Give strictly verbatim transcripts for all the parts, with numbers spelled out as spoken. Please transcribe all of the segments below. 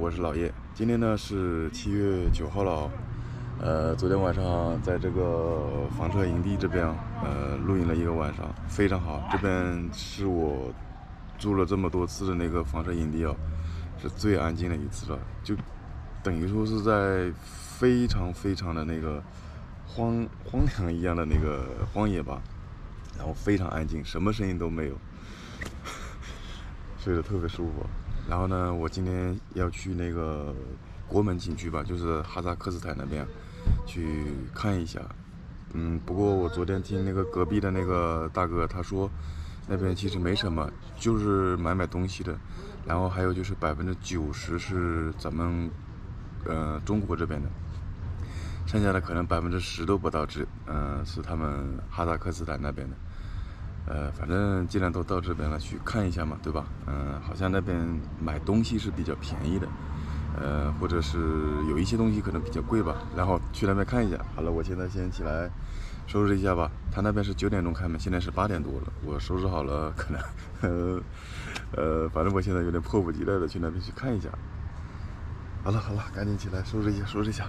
我是老叶。今天呢是七月九号了、哦，呃，昨天晚上在这个房车营地这边，呃，露营了一个晚上，非常好。这边是我住了这么多次的那个房车营地哦，是最安静的一次了，就等于说是在非常非常的那个荒荒凉一样的那个荒野吧，然后非常安静，什么声音都没有。睡得特别舒服，然后呢，我今天要去那个国门景区吧，就是哈萨克斯坦那边去看一下。嗯，不过我昨天听那个隔壁的那个大哥他说，那边其实没什么，就是买买东西的，然后还有就是百分之九十是咱们呃中国这边的，剩下的可能百分之十都不到，只嗯、呃、是他们哈萨克斯坦那边的。呃，反正既然都到这边了，去看一下嘛，对吧？嗯、呃，好像那边买东西是比较便宜的，呃，或者是有一些东西可能比较贵吧。然后去那边看一下。好了，我现在先起来收拾一下吧。他那边是九点钟开门，现在是八点多了。我收拾好了，可能呃呃，反正我现在有点迫不及待的去那边去看一下。好了好了，赶紧起来收拾一下，收拾一下。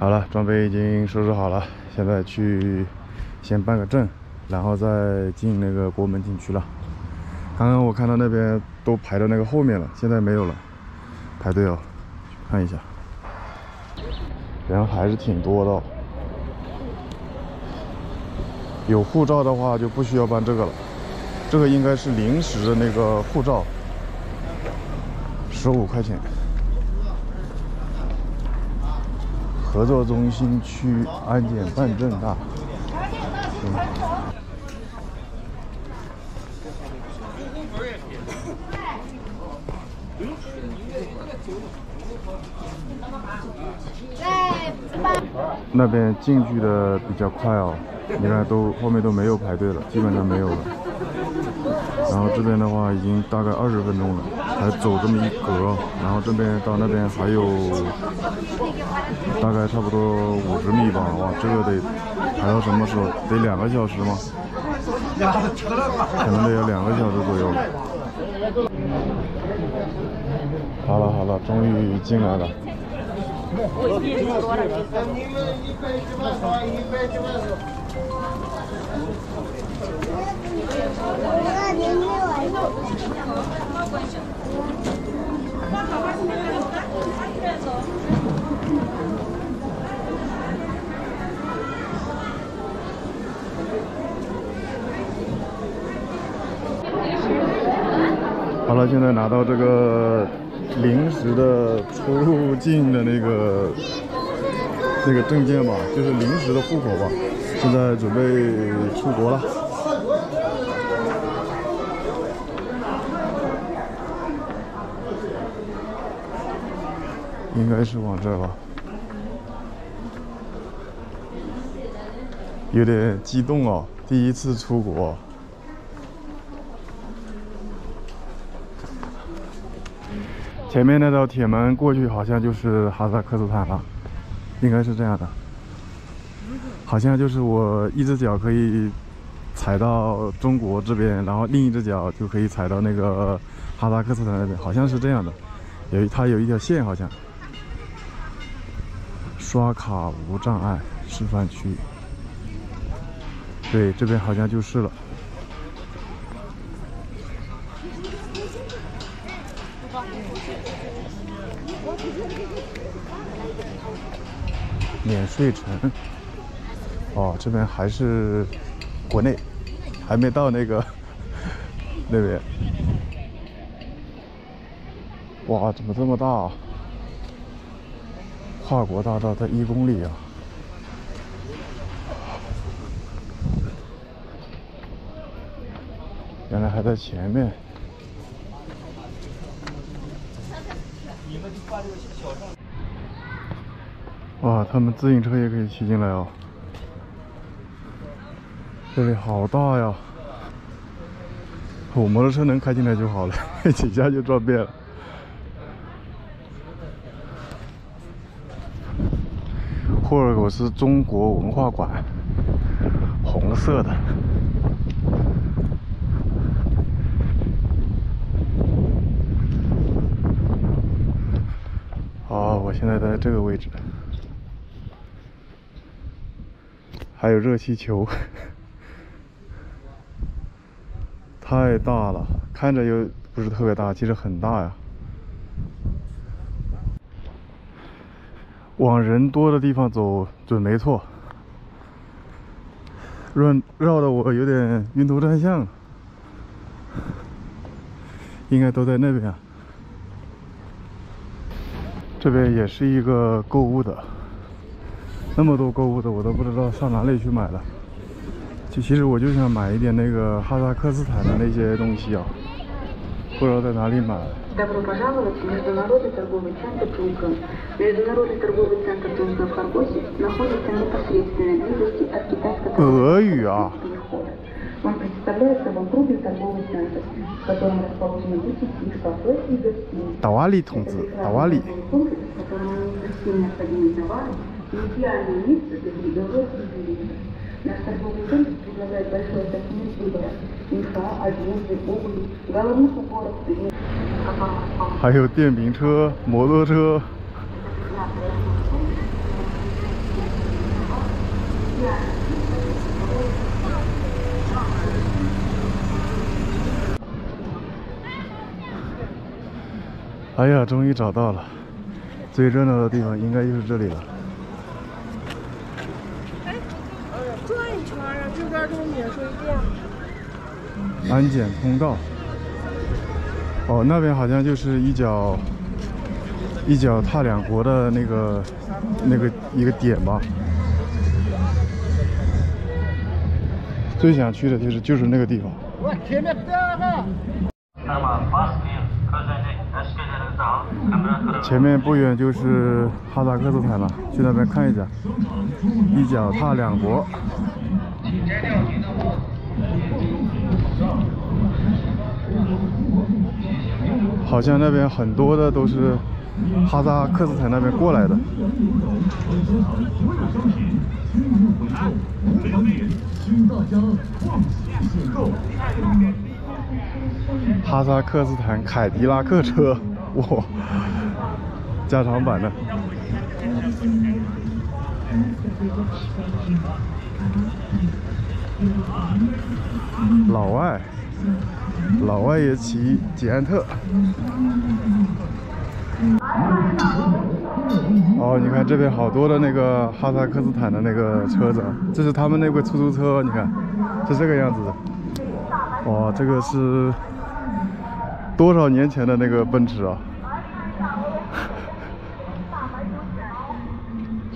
好了，装备已经收拾好了，现在去先办个证。然后再进那个国门景区了。刚刚我看到那边都排到那个后面了，现在没有了，排队哦。去看一下，人还是挺多的。有护照的话就不需要办这个了，这个应该是临时的那个护照，十五块钱。合作中心区安检办证大。嗯那边进去的比较快哦，你看都后面都没有排队了，基本上没有了。然后这边的话已经大概二十分钟了，才走这么一格哦。然后这边到那边还有大概差不多五十米吧。哇，这个得排到什么时候？得两个小时吗？可能得要两个小时左右了。好了好了，终于进来了。好了，现在拿到这个临时的出入境的那个那个证件吧，就是临时的户口吧。现在准备出国了。应该是往这儿吧。有点激动哦，第一次出国。前面那道铁门过去好像就是哈萨克斯坦了，应该是这样的，好像就是我一只脚可以踩到中国这边，然后另一只脚就可以踩到那个哈萨克斯坦那边，好像是这样的。有它有一条线，好像刷卡无障碍示范区，对，这边好像就是了。免税城，哦，这边还是国内，还没到那个那边。哇，怎么这么大啊？跨国大道才一公里啊！原来还在前面。哇，他们自行车也可以骑进来哦。这里好大呀！我摩托车能开进来就好了，几下就撞遍了。霍尔果斯中国文化馆，红色的。现在在这个位置，还有热气球，太大了，看着又不是特别大，其实很大呀。往人多的地方走准没错，绕绕的我有点晕头转向了，应该都在那边啊。 这边也是一个购物的，那么多购物的我都不知道上哪里去买了。就其实我就想买一点那个哈萨克斯坦的那些东西啊，不知道在哪里买。俄语啊！ 达瓦里同志，达瓦里。还有电瓶车、摩托车。 哎呀，终于找到了！最热闹的地方应该就是这里了。哎，转一圈啊，这边都是免税店。安检通道。哦，那边好像就是一脚一脚踏两国的那个那个一个点吧。最想去的就是就是那个地方。 前面不远就是哈萨克斯坦了，去那边看一下。一脚踏两国。好像那边很多的都是哈萨克斯坦那边过来的。哈萨克斯坦凯迪拉克车，哇！ 加长版的，老外，老外也骑捷安特。哦，你看这边好多的那个哈萨克斯坦的那个车子，这是他们那个出租车，你看是这个样子的。哇，这个是多少年前的那个奔驰啊！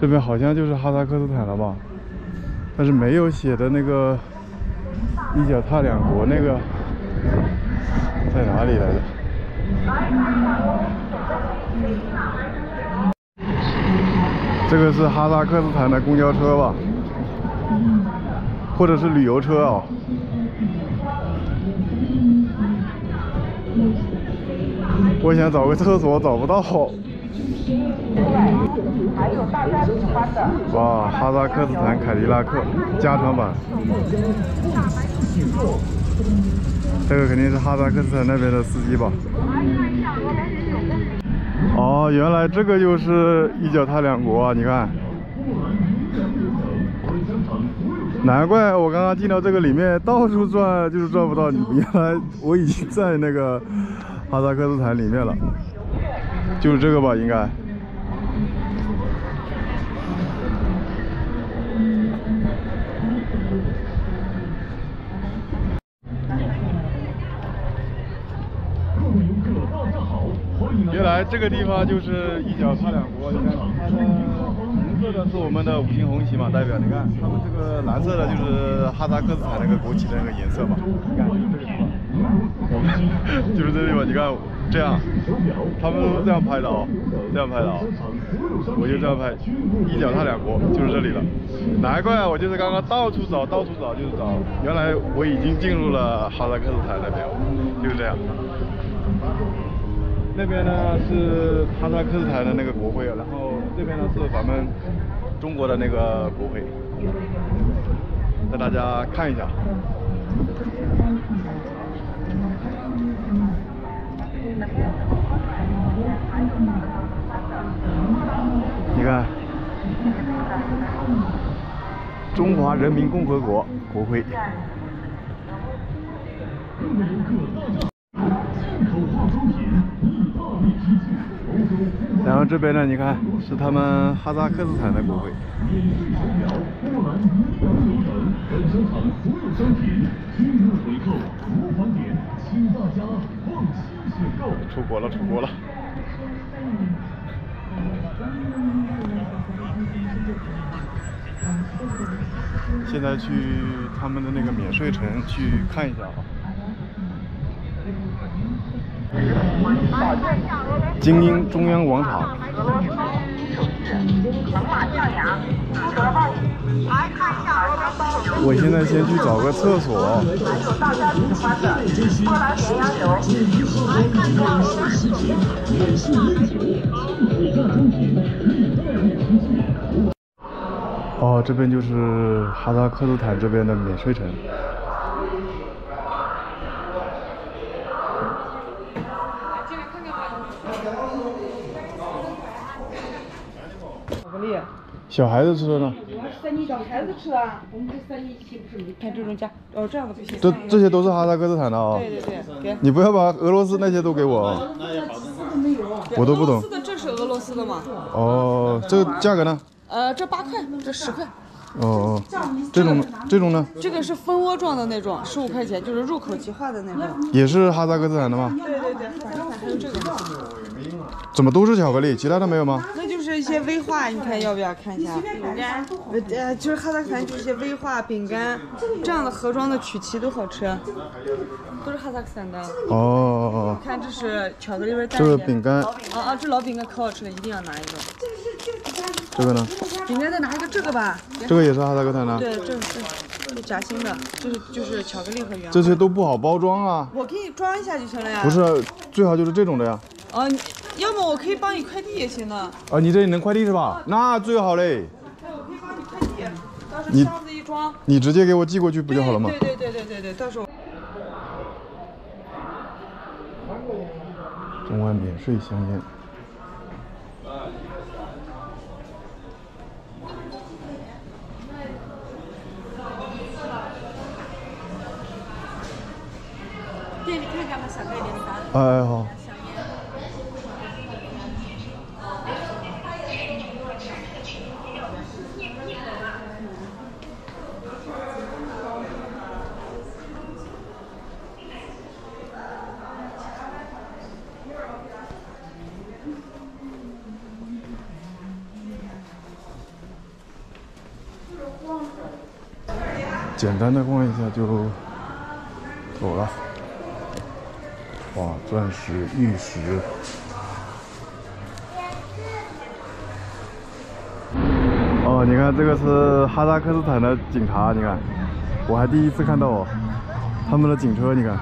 这边好像就是哈萨克斯坦了吧，但是没有写的那个一脚踏两国那个在哪里来着？这个是哈萨克斯坦的公交车吧，或者是旅游车哦。 我想找个厕所找不到。 哇，哈萨克斯坦凯迪拉克加长版，这个肯定是哈萨克斯坦那边的司机吧？哦，原来这个就是一脚踏两国啊！你看，难怪我刚刚进到这个里面到处转就是转不到你，原来我已经在那个哈萨克斯坦里面了，就是这个吧，应该。 原来这个地方就是一脚踏两国，你看它的红色的是我们的五星红旗嘛，代表你看他们这个蓝色的就是哈萨克斯坦那个国旗的那个颜色嘛，你看就是这个地方，我们就是这个地方，你看这样，他们都这样拍的哦，这样拍的哦，我就这样拍，一脚踏两国就是这里了，难怪我就是刚刚到处找，到处找就是找，原来我已经进入了哈萨克斯坦那边，就是这样。 那边呢是哈萨克斯坦的那个国徽，然后这边呢是咱们中国的那个国徽，带大家看一下。你看，中华人民共和国国徽。然后这边呢，你看是他们哈萨克斯坦的国徽。 出国了，出国了！现在去他们的那个免税城去看一下啊。精英中央广场。我现在先去找个厕所。哦，这边就是哈萨克斯坦这边的免税城。 小孩子吃的呢？我们适宜找孩子吃啊，我们这适宜岂不是没看这种价？哦，这样子不行。这这些都是哈萨克斯坦的啊。对对对，给。你不要把俄罗斯那些都给我啊。我都不懂。这个这是俄罗斯的吗？哦，这个价格呢？呃，这八块，这十块。哦哦。这种这种呢？这个是蜂窝状的那种，十五块钱，就是入口即化的那种。也是哈萨克斯坦的吗？对对对，哈萨克斯坦还有这个。怎么都是巧克力？其他的没有吗？ 一些威化，你看要不要看一下？饼干，呃，就是哈萨克斯坦就是一些威化饼干，这样的盒装的曲奇都好吃，都是哈萨克斯坦的。哦，你看这是巧克力味蛋。这个饼干。啊啊，这老饼干可好吃了，一定要拿一个。这个呢？饼干再拿一个这个吧。这个也是哈萨克斯坦的。对，这是这夹心的，就是就是巧克力和原。这些都不好包装啊。我给你装一下就行了呀。不是，最好就是这种的呀。啊。 要么我可以帮你快递也行呢。啊，你这里能快递是吧？那最好嘞。那我可以帮你快递，到时候箱子一装，你直接给我寄过去不就好了吗？对对对对对对，到时候。中外免税香烟。店里看看吧，小哥点啥？哎，好。 简单的逛一下就走了。哇，钻石、玉石。哦，你看这个是哈萨克斯坦的警察，你看，我还第一次看到哦，他们的警车，你看。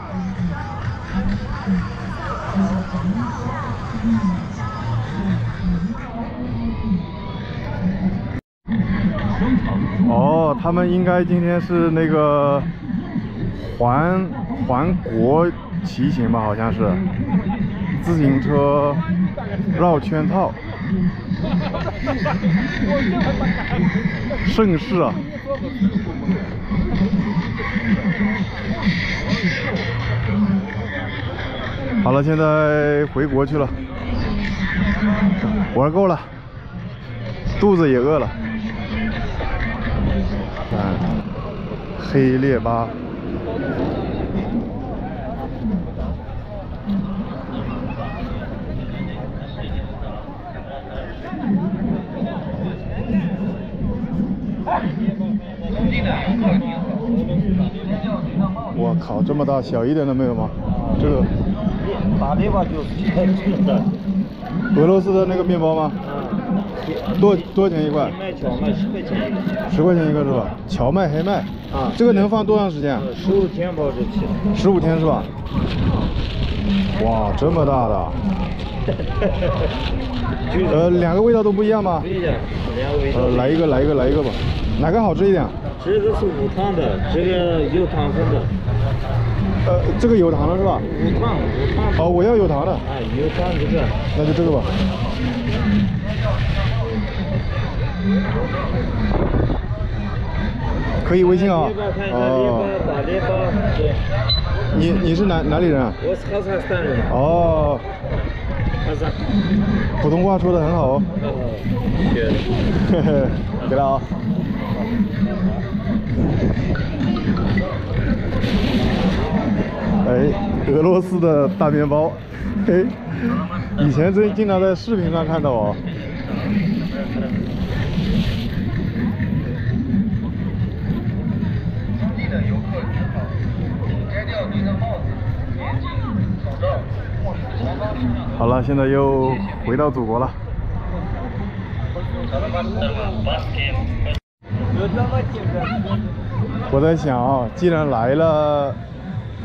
哦，他们应该今天是那个环环国骑行吧，好像是自行车绕圈套盛世啊！好了，现在回国去了，玩够了，肚子也饿了。 黑列巴，我靠，这么大，小一点的没有吗？这个打猎吧，就是俄罗斯的那个面包吗？ 多多少钱一块？卖荞麦十块钱一个，十块钱一个是吧？荞麦、黑麦啊，这个能放多长时间？十五天保质期。十五天是吧？哇，这么大的！呃，两个味道都不一样吗？不一样，两个味道。呃，来一个，来一个，来一个吧。哪个好吃一点？这个是无糖的，这个有糖分的。呃，这个有糖的是吧？无糖，无糖。哦，我要有糖的。哎，有糖这个。那就这个吧。 嗯可以微信啊、哦。你你是哪哪里人啊？我是哈萨克斯坦人。哦。普通话说的很好哦。呵呵，给了啊。哎，俄罗斯的大面包，嘿、哎，以前最经常在视频上看到哦。 好了，现在又回到祖国了。我在想啊，既然来了，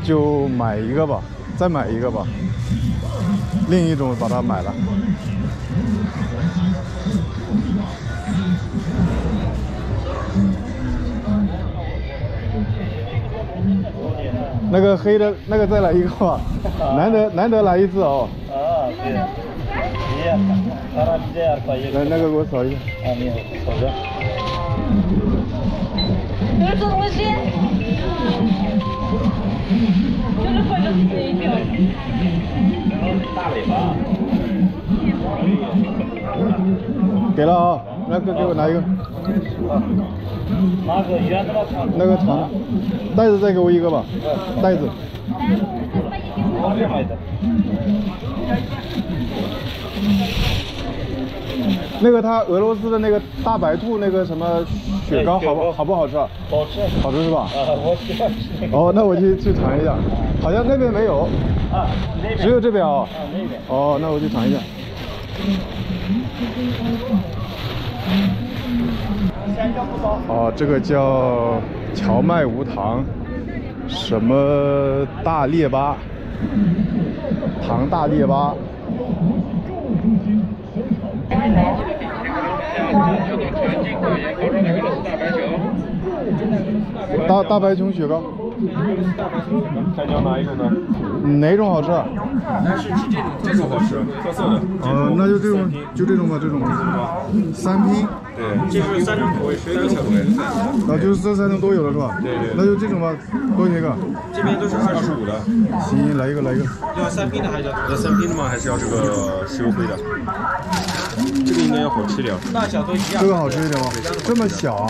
就买一个吧，再买一个吧，另一种把它买了。 那个黑的，那个再来一个吧，难得难得来一次哦。啊，对。来，那个给我扫一下。啊，你扫着。大尾巴。给了啊、哦，那个给我拿一个。啊。 那个长，袋子再给我一个吧，袋子。那个他俄罗斯的那个大白兔那个什么雪糕，好不好不好吃啊？好吃，好吃是吧？啊，我喜欢吃。哦，那我去去尝一下，好像那边没有，啊，只有这边啊。啊，那边。哦，那我去尝一下。 哦，这个叫荞麦无糖，什么大列巴，糖大列巴。大大白熊雪糕。大家哪一种呢？哪种好吃？但是这种这种好吃，特色的。嗯，那就这种，就这种吧，这种。三拼。 对，就是三种口味，三种口味。啊，就是这三种都有了是吧？对对。那就这种吧，多一个。这边都是二十五的。行，来一个，来一个。要三拼的还是要三拼的吗？还是要这个石油灰的？这个应该要好吃点。大小都一样。这个好吃一点吗？这么小啊？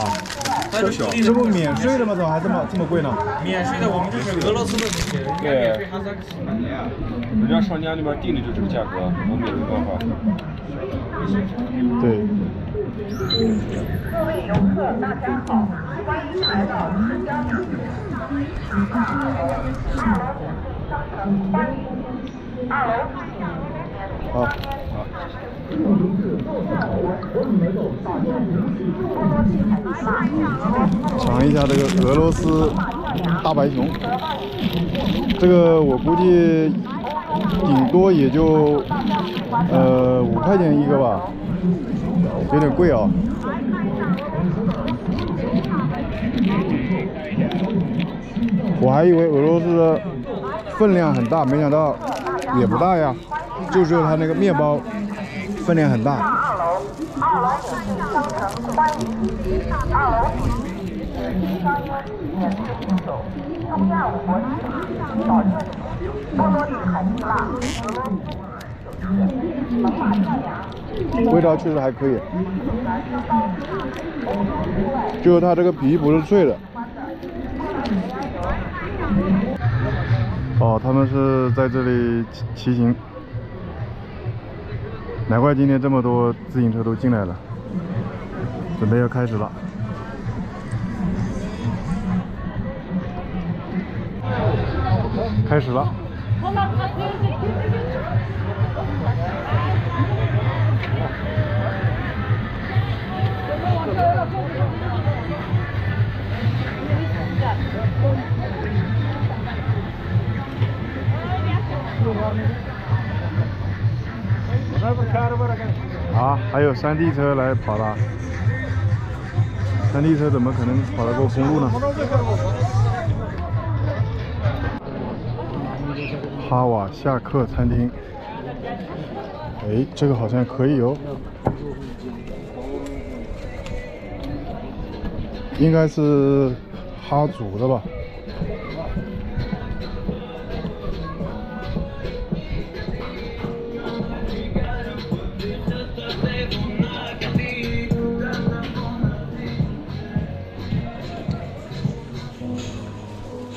这么小，这不免税的吗？怎么还这么这么贵呢？免税的，我们就是俄罗斯的东西。对。人家商家那边定的就这个价格，我们也没办法。对。 各位游客，大家好，欢迎来到长江大学。二楼。好。尝一下这个俄罗斯大白熊，这个我估计顶多也就呃五块钱一个吧。 有点贵啊！我还以为俄罗斯的分量很大，没想到也不大呀，就只有它那个面包分量很大。味道确实还可以，就是它这个皮不是脆的。哦，他们是在这里骑骑行，难怪今天这么多自行车都进来了。准备要开始了。开始了。 啊，还有山地车来跑了，山地车怎么可能跑得过公路呢？哈瓦夏克餐厅，哎，这个好像可以哦。应该是哈族的吧。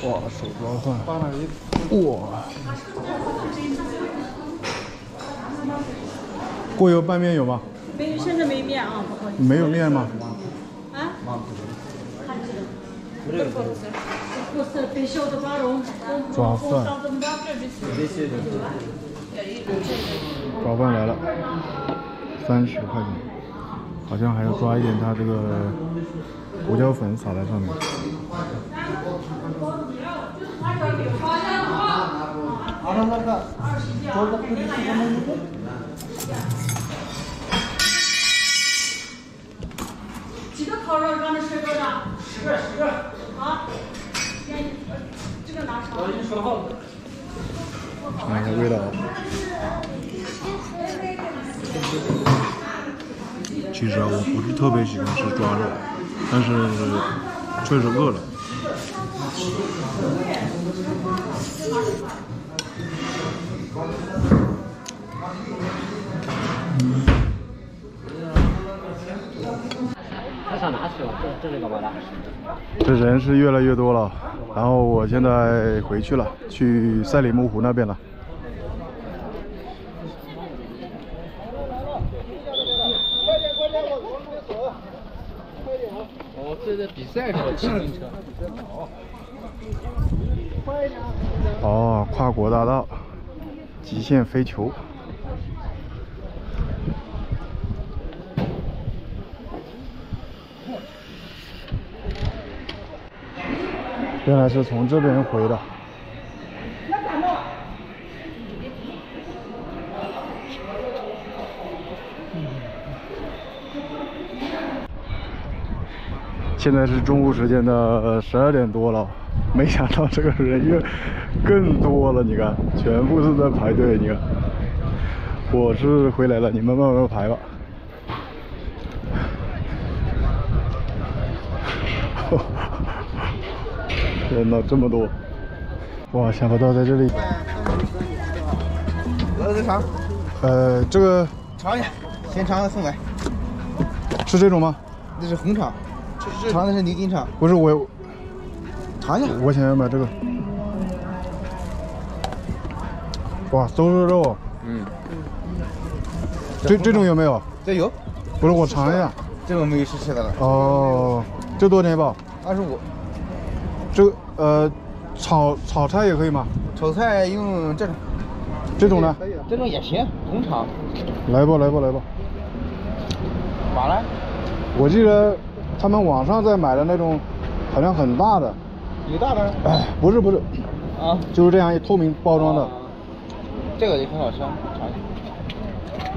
哇，手抓饭！哇！过油拌面有吗？没有，现在没面啊，不好意思。没有面吗？啊？抓饭！抓饭来了，三十块钱，好像还要抓一点它这个胡椒粉撒在上面。 几个烤肉装着水果呢？十个，十个。啊，这个拿啥？我已经说好了。看一下味道啊。其实啊，我不是特别喜欢吃抓肉，但是确实饿了。 这人是越来越多了，然后我现在回去了，去赛里木湖那边了。哦，这是比赛是吧？自行车。哦，跨国大道，极限飞球。 原来是从这边回的。现在是中午时间的十二点多了，没想到这个人越更多了。你看，全部是在排队。你看，我是回来了，你们慢慢排吧。 人呢这么多，哇！想不到在这里。来来尝。呃，这个尝一下，先尝了送来。是这种吗？那是红肠，尝的是牛筋肠。不是我，尝一下。我想要买这个。哇，都是肉。嗯。这这种有没有？这有。不是我尝一下。这种没有试吃的了。哦，这多少钱一包？二十五。 这个呃，炒炒菜也可以吗？炒菜用这种，这种呢？这种也行，红肠。来吧，来吧，来吧。咋了？我记得他们网上在买的那种，好像很大的。有大的？哎，不是不是。啊。就是这样一透明包装的。啊、这个也很好吃，尝一下。